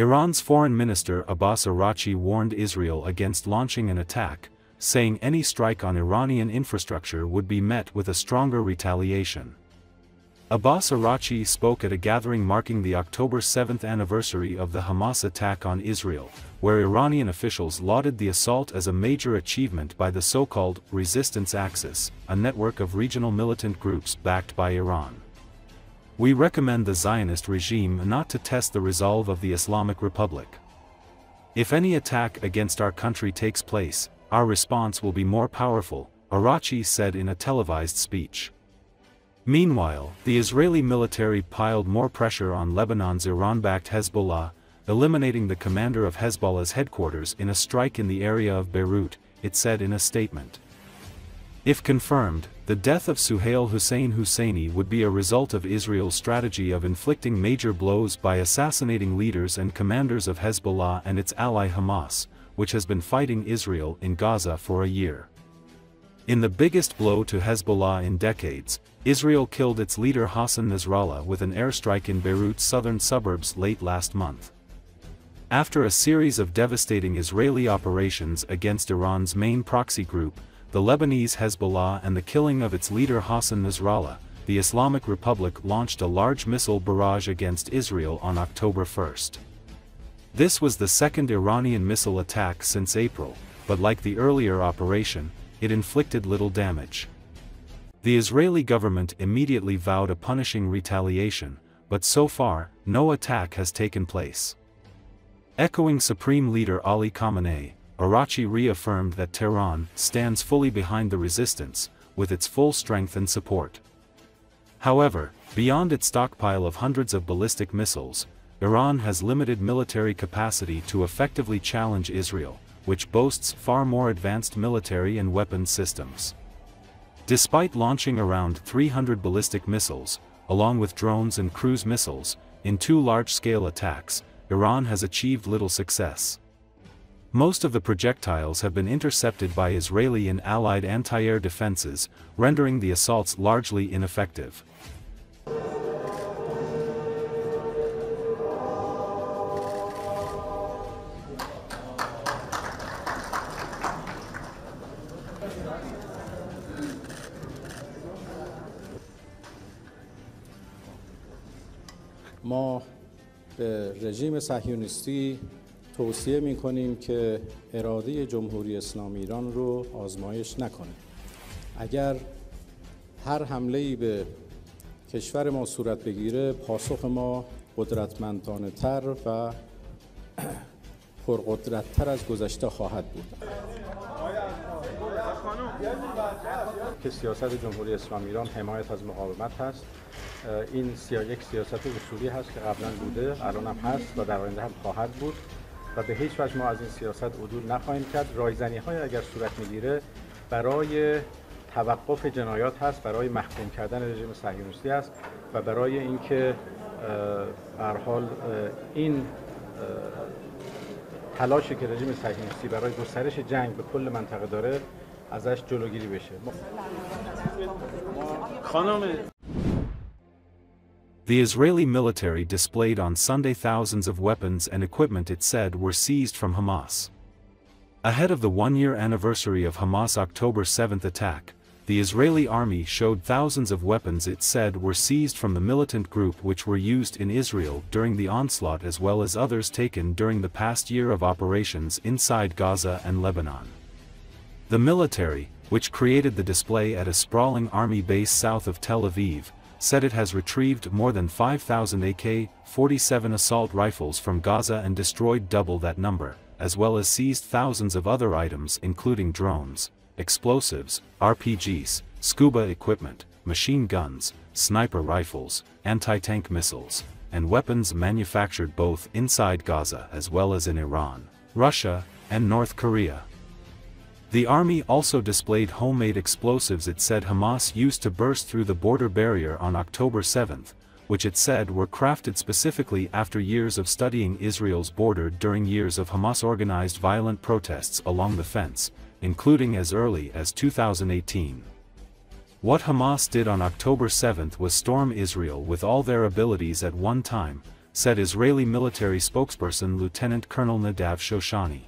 Iran's Foreign Minister Abbas Araghchi warned Israel against launching an attack, saying any strike on Iranian infrastructure would be met with a stronger retaliation. Abbas Araghchi spoke at a gathering marking the October 7th anniversary of the Hamas attack on Israel, where Iranian officials lauded the assault as a major achievement by the so-called resistance axis, a network of regional militant groups backed by Iran. "We recommend the Zionist regime not to test the resolve of the Islamic Republic. If any attack against our country takes place, our response will be more powerful," Araghchi said in a televised speech. Meanwhile, the Israeli military piled more pressure on Lebanon's Iran-backed Hezbollah, eliminating the commander of Hezbollah's headquarters in a strike in the area of Beirut, it said in a statement. If confirmed, the death of Suhail Hussein Husseini would be a result of Israel's strategy of inflicting major blows by assassinating leaders and commanders of Hezbollah and its ally Hamas, which has been fighting Israel in Gaza for a year. In the biggest blow to Hezbollah in decades, Israel killed its leader Hassan Nasrallah with an airstrike in Beirut's southern suburbs late last month. After a series of devastating Israeli operations against Iran's main proxy group, the Lebanese Hezbollah, and the killing of its leader Hassan Nasrallah, the Islamic Republic launched a large missile barrage against Israel on October 1st. This was the second Iranian missile attack since April, but like the earlier operation, it inflicted little damage. The Israeli government immediately vowed a punishing retaliation, but so far, no attack has taken place. Echoing Supreme Leader Ali Khamenei, Araghchi reaffirmed that Tehran stands fully behind the resistance, with its full strength and support. However, beyond its stockpile of hundreds of ballistic missiles, Iran has limited military capacity to effectively challenge Israel, which boasts far more advanced military and weapons systems. Despite launching around 300 ballistic missiles, along with drones and cruise missiles, in two large-scale attacks, Iran has achieved little success. Most of the projectiles have been intercepted by Israeli and allied anti-air defenses, rendering the assaults largely ineffective. ما به رژیم صهیونیستی توصیه می‌کنیم که اراده جمهوری اسلامی ایران رو آزمایش نکنه. اگر هر حمله‌ای به کشور ما صورت بگیره، پاسخ ما قدرتمندانه‌تر و پرقدرت‌تر از گذشته خواهد بود. که سیاست جمهوری اسلامی ایران حمایت از مقاومت هست. این یک سیاست اصولی هست که قبلا بوده، الان هم هست و در آینده هم خواهد بود و به هیچ وجه ما از این سیاست عدول نخواهیم کرد. رایزنی‌های اگر صورت میگیره برای توقف جنایات هست، برای محکوم کردن رژیم صهیونیستی است و برای اینکه به هر حال این تلاشی که رژیم صهیونیستی برای گسترش جنگ به کل منطقه داره ازش جلوگیری بشه. خانم The Israeli military displayed on Sunday thousands of weapons and equipment it said were seized from Hamas. Ahead of the one-year anniversary of Hamas' October 7th attack, the Israeli army showed thousands of weapons it said were seized from the militant group which were used in Israel during the onslaught as well as others taken during the past year of operations inside Gaza and Lebanon. The military, which created the display at a sprawling army base south of Tel Aviv, said it has retrieved more than 5,000 AK-47 assault rifles from Gaza and destroyed double that number, as well as seized thousands of other items including drones, explosives, RPGs, scuba equipment, machine guns, sniper rifles, anti-tank missiles, and weapons manufactured both inside Gaza as well as in Iran, Russia, and North Korea. The army also displayed homemade explosives it said Hamas used to burst through the border barrier on October 7, which it said were crafted specifically after years of studying Israel's border during years of Hamas-organized violent protests along the fence, including as early as 2018. What Hamas did on October 7 was storm Israel with all their abilities at one time, said Israeli military spokesperson Lieutenant Colonel Nadav Shoshani.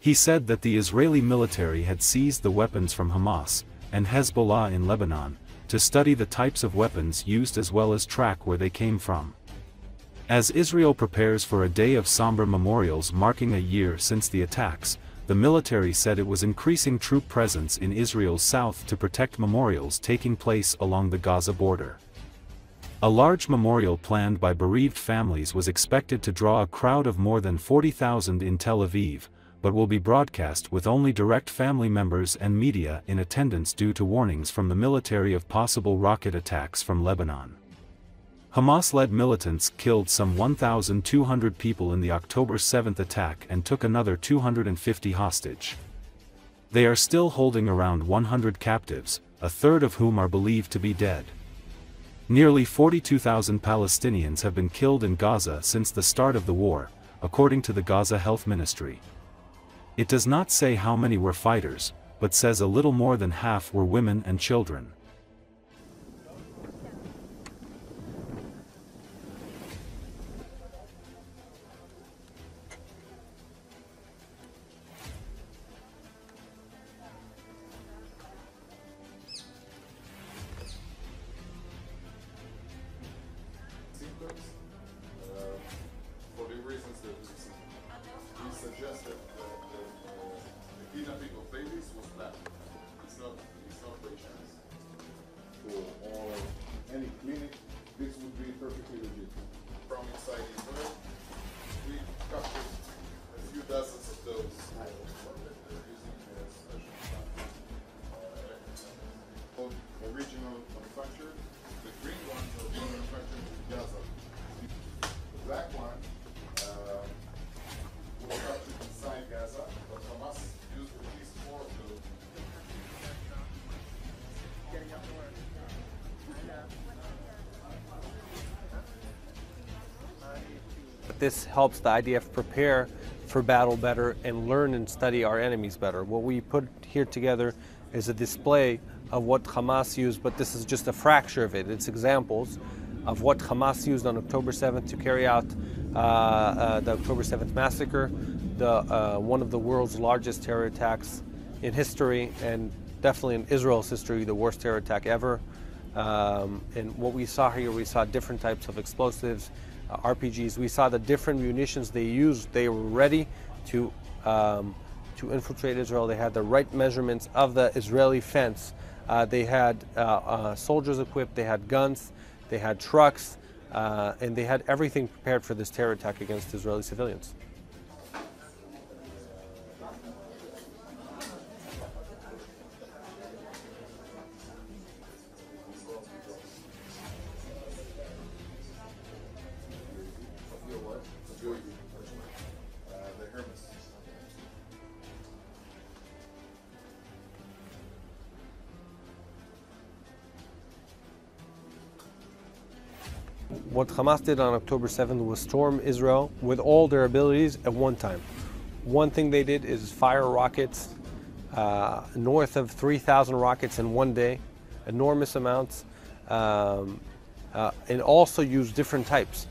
He said that the Israeli military had seized the weapons from Hamas and Hezbollah in Lebanon, to study the types of weapons used as well as track where they came from. As Israel prepares for a day of somber memorials marking a year since the attacks, the military said it was increasing troop presence in Israel's south to protect memorials taking place along the Gaza border. A large memorial planned by bereaved families was expected to draw a crowd of more than 40,000 in Tel Aviv, but will be broadcast with only direct family members and media in attendance due to warnings from the military of possible rocket attacks from Lebanon. Hamas-led militants killed some 1,200 people in the October 7 attack and took another 250 hostage. They are still holding around 100 captives, a third of whom are believed to be dead. Nearly 42,000 Palestinians have been killed in Gaza since the start of the war, according to the Gaza Health Ministry. It does not say how many were fighters, but says a little more than half were women and children. This helps the IDF prepare for battle better and learn and study our enemies better. What we put here together is a display of what Hamas used, but this is just a fracture of it. It's examples of what Hamas used on October 7th to carry out the October 7th massacre, one of the world's largest terror attacks in history, and definitely in Israel's history, the worst terror attack ever. And what we saw here, we saw different types of explosives, RPGs. We saw the different munitions they used. They were ready to infiltrate Israel. They had the right measurements of the Israeli fence. They had soldiers equipped. They had guns. They had trucks, and they had everything prepared for this terror attack against Israeli civilians. What Hamas did on October 7th was storm Israel with all their abilities at one time. One thing they did is fire rockets, north of 3,000 rockets in one day, enormous amounts, and also use different types.